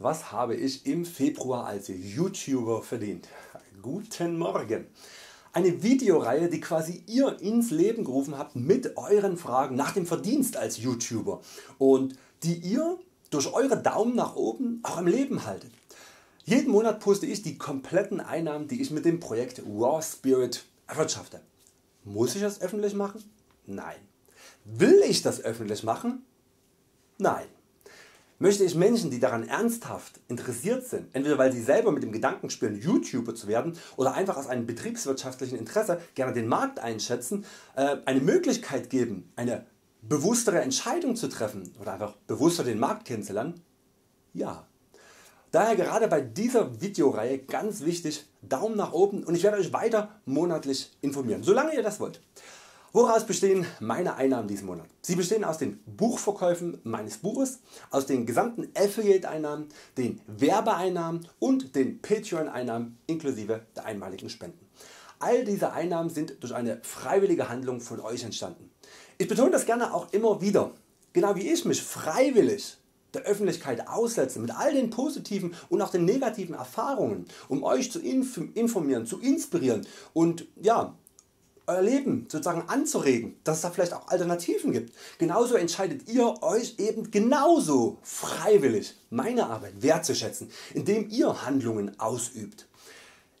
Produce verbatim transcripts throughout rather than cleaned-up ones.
Was habe ich im Februar als YouTuber verdient? Guten Morgen! Eine Videoreihe, die quasi ihr ins Leben gerufen habt mit euren Fragen nach dem Verdienst als YouTuber und die ihr durch eure Daumen nach oben auch im Leben haltet. Jeden Monat poste ich die kompletten Einnahmen, die ich mit dem Projekt Raw Spirit erwirtschafte. Muss ich das öffentlich machen? Nein. Will ich das öffentlich machen? Nein. Möchte ich Menschen, die daran ernsthaft interessiert sind, entweder weil sie selber mit dem Gedanken spielen, YouTuber zu werden oder einfach aus einem betriebswirtschaftlichen Interesse gerne den Markt einschätzen, eine Möglichkeit geben, eine bewusstere Entscheidung zu treffen oder einfach bewusster den Markt kennenzulernen? Ja. Daher gerade bei dieser Videoreihe ganz wichtig, Daumen nach oben, und ich werde euch weiter monatlich informieren, solange ihr das wollt. Woraus bestehen meine Einnahmen diesen Monat? Sie bestehen aus den Buchverkäufen meines Buches, aus den gesamten Affiliate Einnahmen, den Werbeeinnahmen und den Patreon Einnahmen inklusive der einmaligen Spenden. All diese Einnahmen sind durch eine freiwillige Handlung von Euch entstanden. Ich betone das gerne auch immer wieder, genau wie ich mich freiwillig der Öffentlichkeit aussetzen mit all den positiven und auch den negativen Erfahrungen, um Euch zu informieren, zu inspirieren und ja, Euer Leben sozusagen anzuregen, dass es da vielleicht auch Alternativen gibt. Genauso entscheidet ihr Euch eben genauso freiwillig meine Arbeit wertzuschätzen, indem ihr Handlungen ausübt.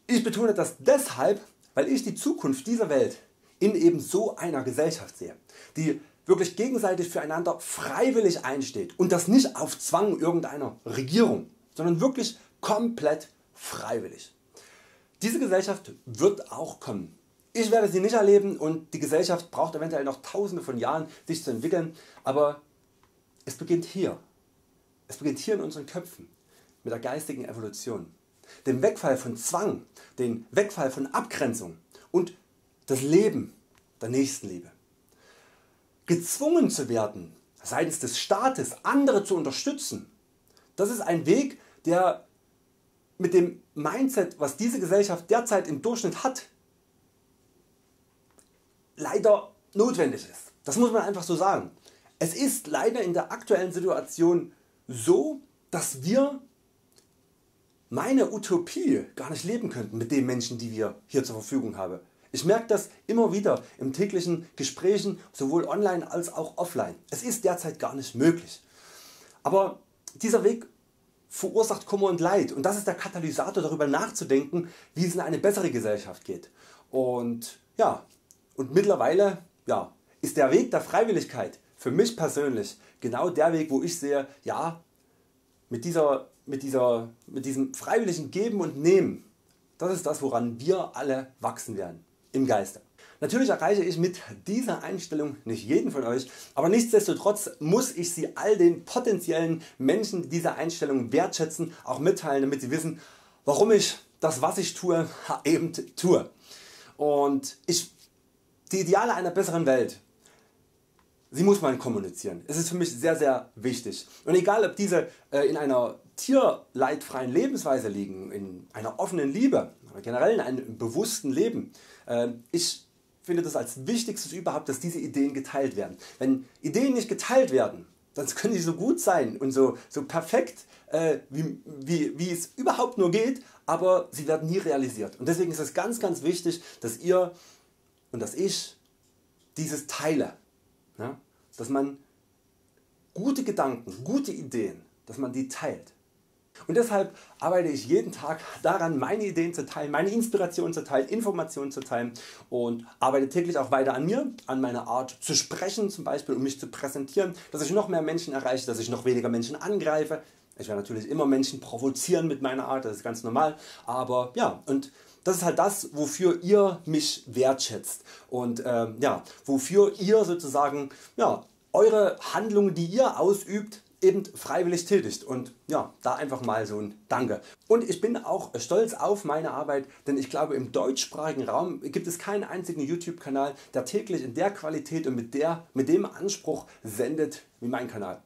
Ich betone das deshalb, weil ich die Zukunft dieser Welt in eben so einer Gesellschaft sehe, die wirklich gegenseitig füreinander freiwillig einsteht und das nicht auf Zwang irgendeiner Regierung, sondern wirklich komplett freiwillig. Diese Gesellschaft wird auch kommen. Ich werde sie nicht erleben und die Gesellschaft braucht eventuell noch tausende von Jahren sich zu entwickeln, aber es beginnt hier. Es beginnt hier in unseren Köpfen mit der geistigen Evolution, dem Wegfall von Zwang, dem Wegfall von Abgrenzung und das Leben der Nächstenliebe. Gezwungen zu werden seitens des Staates andere zu unterstützen, das ist ein Weg, der mit dem Mindset, was diese Gesellschaft derzeit im Durchschnitt hat, leider notwendig ist. Das muss man einfach so sagen. Es ist leider in der aktuellen Situation so, dass wir meine Utopie gar nicht leben könnten mit den Menschen, die wir hier zur Verfügung haben. Ich merke das immer wieder im täglichen Gesprächen, sowohl online als auch offline. Es ist derzeit gar nicht möglich. Aber dieser Weg verursacht Kummer und Leid und das ist der Katalysator, darüber nachzudenken, wie es in eine bessere Gesellschaft geht. Und ja, Und mittlerweile ja, ist der Weg der Freiwilligkeit für mich persönlich genau der Weg, wo ich sehe, ja, mit, dieser, mit, dieser, mit diesem freiwilligen Geben und Nehmen, das ist das, woran wir alle wachsen werden im Geiste. Natürlich erreiche ich mit dieser Einstellung nicht jeden von Euch, aber nichtsdestotrotz muss ich sie all den potenziellen Menschen, die diese Einstellung wertschätzen, auch mitteilen, damit sie wissen, warum ich das, was ich tue, eben tue. Und ich Die Ideale einer besseren Welt, sie muss man kommunizieren. Es ist für mich sehr sehr wichtig und egal ob diese in einer tierleidfreien Lebensweise liegen, in einer offenen Liebe oder generell in einem bewussten Leben, ich finde das als wichtigstes überhaupt, dass diese Ideen geteilt werden. Wenn Ideen nicht geteilt werden, dann können die so gut sein und so, so perfekt wie, wie, wie es überhaupt nur geht, aber sie werden nie realisiert und deswegen ist es ganz ganz wichtig, dass ihr und dass ich dieses teile, ja, dass man gute Gedanken, gute Ideen, dass man die teilt. Und deshalb arbeite ich jeden Tag daran, meine Ideen zu teilen, meine Inspirationen zu teilen, Informationen zu teilen und arbeite täglich auch weiter an mir, an meiner Art zu sprechen zum Beispiel, um mich zu präsentieren, dass ich noch mehr Menschen erreiche, dass ich noch weniger Menschen angreife. Ich werde natürlich immer Menschen provozieren mit meiner Art, das ist ganz normal, aber ja, und das ist halt das, wofür ihr mich wertschätzt und ähm, ja, wofür ihr sozusagen ja, eure Handlungen, die ihr ausübt, eben freiwillig tätigt und ja, da einfach mal so ein Danke. Und ich bin auch stolz auf meine Arbeit, denn ich glaube im deutschsprachigen Raum gibt es keinen einzigen YouTube Kanal, der täglich in der Qualität und mit, der, mit dem Anspruch sendet wie mein Kanal.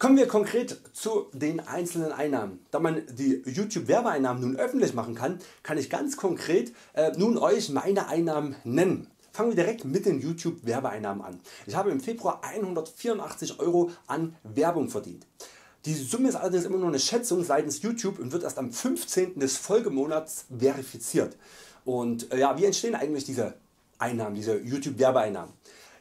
Kommen wir konkret zu den einzelnen Einnahmen. Da man die YouTube Werbeeinnahmen nun öffentlich machen kann, kann ich ganz konkret äh, nun Euch meine Einnahmen nennen. Fangen wir direkt mit den YouTube Werbeeinnahmen an. Ich habe im Februar hundertvierundachtzig Euro an Werbung verdient. Die Summe ist allerdings immer nur eine Schätzung seitens YouTube und wird erst am fünfzehnten des Folgemonats verifiziert. Und äh, ja, wie entstehen eigentlich diese Einnahmen, diese YouTube Werbeeinnahmen?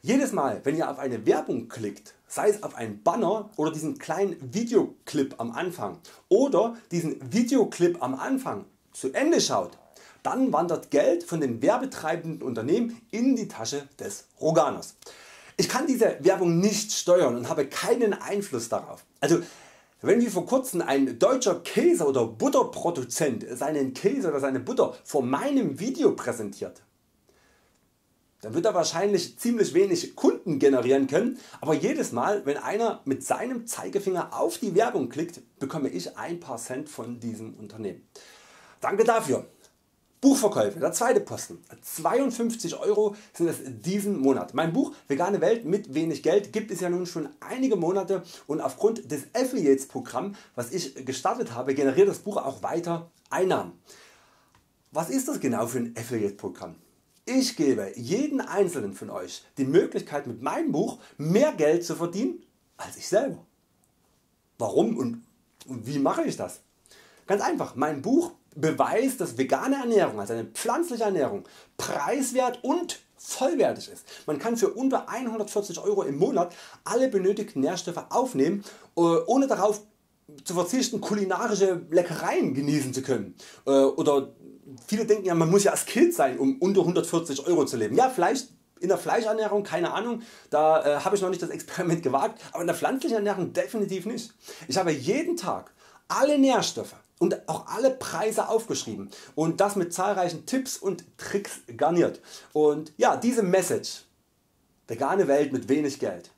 Jedes Mal, wenn ihr auf eine Werbung klickt, sei es auf einen Banner oder diesen kleinen Videoclip am Anfang oder diesen Videoclip am Anfang zu Ende schaut, dann wandert Geld von den werbetreibenden Unternehmen in die Tasche des Roganers. Ich kann diese Werbung nicht steuern und habe keinen Einfluss darauf. Also wenn wie vor kurzem ein deutscher Käse- oder Butterproduzent seinen Käse oder seine Butter vor meinem Video präsentiert, dann wird er wahrscheinlich ziemlich wenig Kunden generieren können, aber jedes Mal wenn einer mit seinem Zeigefinger auf die Werbung klickt, bekomme ich ein paar Cent von diesem Unternehmen. Danke dafür. Buchverkäufe, der zweite Posten, zweiundfünfzig Euro sind es diesen Monat. Mein Buch Vegane Welt mit wenig Geld gibt es ja nun schon einige Monate und aufgrund des Affiliates Programm, was ich gestartet habe, generiert das Buch auch weiter Einnahmen. Was ist das genau für ein Affiliate Programm? Ich gebe jeden einzelnen von Euch die Möglichkeit mit meinem Buch mehr Geld zu verdienen als ich selber. Warum und wie mache ich das? Ganz einfach, mein Buch beweist, dass vegane Ernährung, also eine pflanzliche Ernährung, preiswert und vollwertig ist. Man kann für unter hundertvierzig Euro im Monat alle benötigten Nährstoffe aufnehmen, ohne darauf zu verzichten, kulinarische Leckereien genießen zu können. Oder viele denken ja, man muss ja Asket sein, um unter hundertvierzig Euro zu leben. Ja, vielleicht in der Fleischernährung, keine Ahnung, da habe ich noch nicht das Experiment gewagt, aber in der pflanzlichen Ernährung definitiv nicht. Ich habe jeden Tag alle Nährstoffe und auch alle Preise aufgeschrieben und das mit zahlreichen Tipps und Tricks garniert. Und ja, diese Message, vegane Welt mit wenig Geld,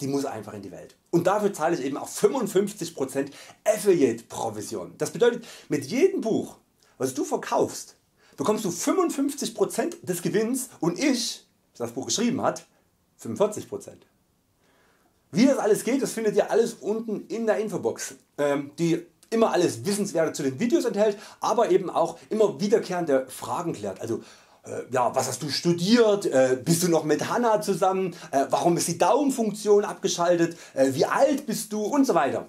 die muss einfach in die Welt. Und dafür zahle ich eben auch fünfundfünfzig Prozent Affiliate Provision. Das bedeutet, mit jedem Buch, was du verkaufst, bekommst du fünfundfünfzig Prozent des Gewinns und ich, der das Buch geschrieben hat, fünfundvierzig Prozent. Wie das alles geht, das findet ihr alles unten in der Infobox, die immer alles Wissenswerte zu den Videos enthält, aber eben auch immer wiederkehrende Fragen klärt. Also äh, ja, was hast du studiert, äh, bist du noch mit Hannah zusammen, äh, warum ist die Daumenfunktion abgeschaltet, äh, wie alt bist du und so weiter.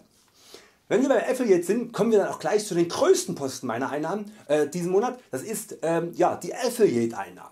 Wenn wir bei Affiliate sind, kommen wir dann auch gleich zu den größten Posten meiner Einnahmen äh, diesen Monat. Das ist ähm, ja, die Affiliate Einnahmen.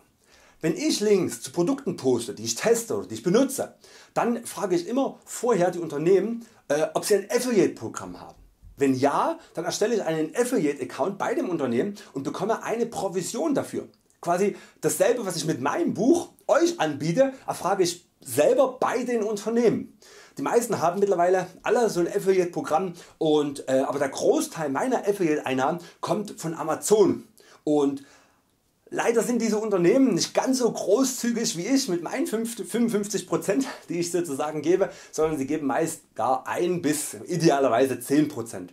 Wenn ich Links zu Produkten poste, die ich teste oder die ich benutze, dann frage ich immer vorher die Unternehmen, äh, ob sie ein Affiliate Programm haben. Wenn ja, dann erstelle ich einen Affiliate Account bei dem Unternehmen und bekomme eine Provision dafür. Quasi dasselbe, was ich mit meinem Buch Euch anbiete, erfrage ich selber bei den Unternehmen. Die meisten haben mittlerweile alle so ein Affiliate Programm, und, äh, aber der Großteil meiner Affiliate Einnahmen kommt von Amazon. Und leider sind diese Unternehmen nicht ganz so großzügig wie ich mit meinen fünfundfünfzig Prozent, die ich sozusagen gebe, sondern sie geben meist ja, ein bis idealerweise zehn Prozent.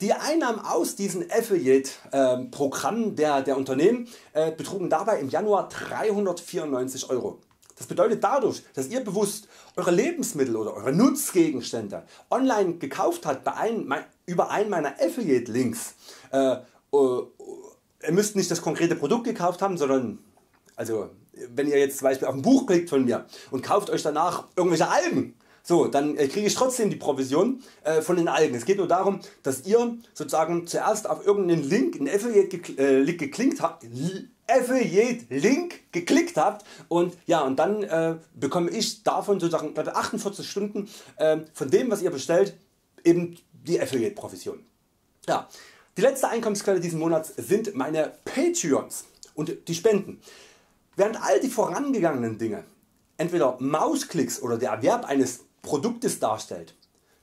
Die Einnahmen aus diesen Affiliate äh, Programmen der, der Unternehmen äh, betrugen dabei im Januar dreihundertvierundneunzig Euro. Das bedeutet, dadurch dass ihr bewusst eure Lebensmittel oder eure Nutzgegenstände online gekauft habt bei einem, über einen meiner Affiliate Links, äh, uh, ihr müsst nicht das konkrete Produkt gekauft haben, sondern also wenn ihr jetzt zum Beispiel auf ein Buch klickt von mir und kauft Euch danach irgendwelche Algen, so, dann kriege ich trotzdem die Provision äh, von den Algen. Es geht nur darum, dass ihr sozusagen zuerst auf irgendeinen Link, einen Affiliate-Link äh, geklickt, ha Affiliate Link geklickt habt und, ja, und dann äh, bekomme ich davon sozusagen achtundvierzig Stunden äh, von dem, was ihr bestellt, eben die Affiliate-Provision. Ja. Die letzte Einkommensquelle diesen Monats sind meine Patreons und die Spenden. Während all die vorangegangenen Dinge entweder Mausklicks oder der Erwerb eines Produktes darstellt,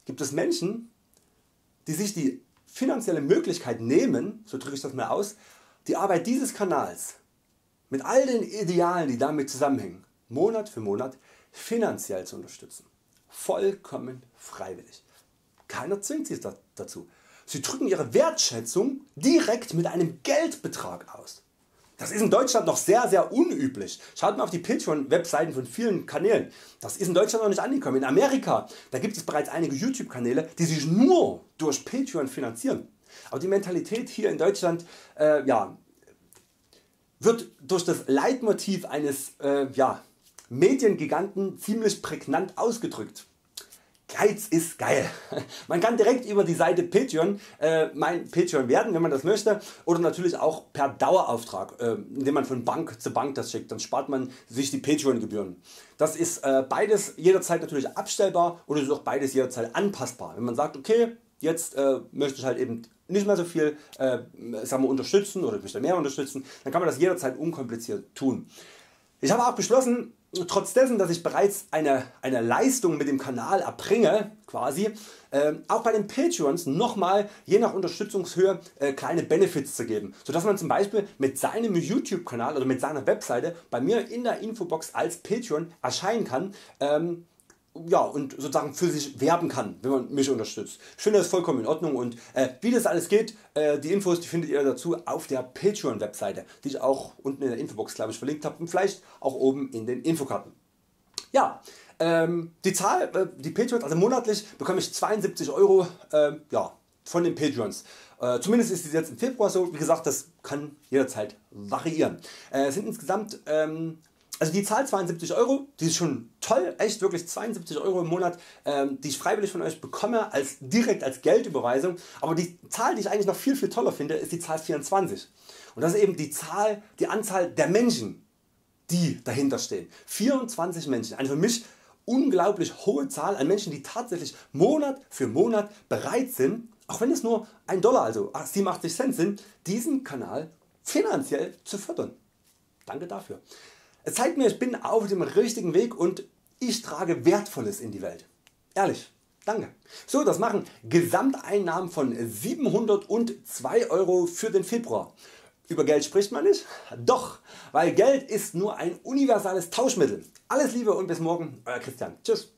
gibt es Menschen, die sich die finanzielle Möglichkeit nehmen, so drücke ich das mal aus, die Arbeit dieses Kanals mit all den Idealen, die damit zusammenhängen, Monat für Monat finanziell zu unterstützen. Vollkommen freiwillig. Keiner zwingt sich dazu. Sie drücken ihre Wertschätzung direkt mit einem Geldbetrag aus. Das ist in Deutschland noch sehr sehr unüblich. Schaut mal auf die Patreon Webseiten von vielen Kanälen. Das ist in Deutschland noch nicht angekommen. In Amerika, da gibt es bereits einige YouTube Kanäle, die sich nur durch Patreon finanzieren. Aber die Mentalität hier in Deutschland äh, ja, wird durch das Leitmotiv eines äh, ja, Mediengiganten ziemlich prägnant ausgedrückt. Geiz ist geil. Man kann direkt über die Seite Patreon äh, mein Patreon werden, wenn man das möchte, oder natürlich auch per Dauerauftrag, äh, indem man von Bank zu Bank das schickt, dann spart man sich die Patreon Gebühren. Das ist äh, beides jederzeit natürlich abstellbar und es ist auch beides jederzeit anpassbar. Wenn man sagt, okay, jetzt äh, möchte ich halt eben nicht mehr so viel äh, sagen wir, unterstützen oder möchte mehr unterstützen, dann kann man das jederzeit unkompliziert tun. Ich habe auch beschlossen, trotz dessen, dass ich bereits eine, eine Leistung mit dem Kanal erbringe, quasi, äh, auch bei den Patreons nochmal je nach Unterstützungshöhe äh, kleine Benefits zu geben, sodass man zum Beispiel mit seinem YouTube Kanal oder mit seiner Webseite bei mir in der Infobox als Patreon erscheinen kann ähm, ja, und sozusagen für sich werben kann, wenn man mich unterstützt. Ich finde das vollkommen in Ordnung und äh, wie das alles geht, äh, die Infos die findet ihr dazu auf der Patreon Webseite, die ich auch unten in der Infobox glaube ich verlinkt habe und vielleicht auch oben in den Infokarten. Ja, ähm, die Zahl, äh, die Patreons, also monatlich bekomme ich zweiundsiebzig Euro äh, ja, von den Patreons. Äh, zumindest ist es jetzt im Februar so, wie gesagt, das kann jederzeit variieren. Äh, es sind insgesamt ähm, Also die Zahl zweiundsiebzig Euro, die ist schon toll, echt wirklich zweiundsiebzig Euro im Monat, ähm, die ich freiwillig von euch bekomme, als direkt als Geldüberweisung. Aber die Zahl, die ich eigentlich noch viel viel toller finde, ist die Zahl vierundzwanzig. Und das ist eben die Zahl, die Anzahl der Menschen, die dahinter stehen. vierundzwanzig Menschen, eine für mich unglaublich hohe Zahl an Menschen, die tatsächlich Monat für Monat bereit sind, auch wenn es nur ein Dollar, also siebenundachtzig Cent sind, diesen Kanal finanziell zu fördern. Danke dafür. Es zeigt mir, ich bin auf dem richtigen Weg und ich trage Wertvolles in die Welt. Ehrlich, danke. So, das machen Gesamteinnahmen von siebenhundertzwei Euro für den Februar. Über Geld spricht man nicht? Doch, weil Geld ist nur ein universales Tauschmittel. Alles Liebe und bis morgen, Euer Christian. Tschüss.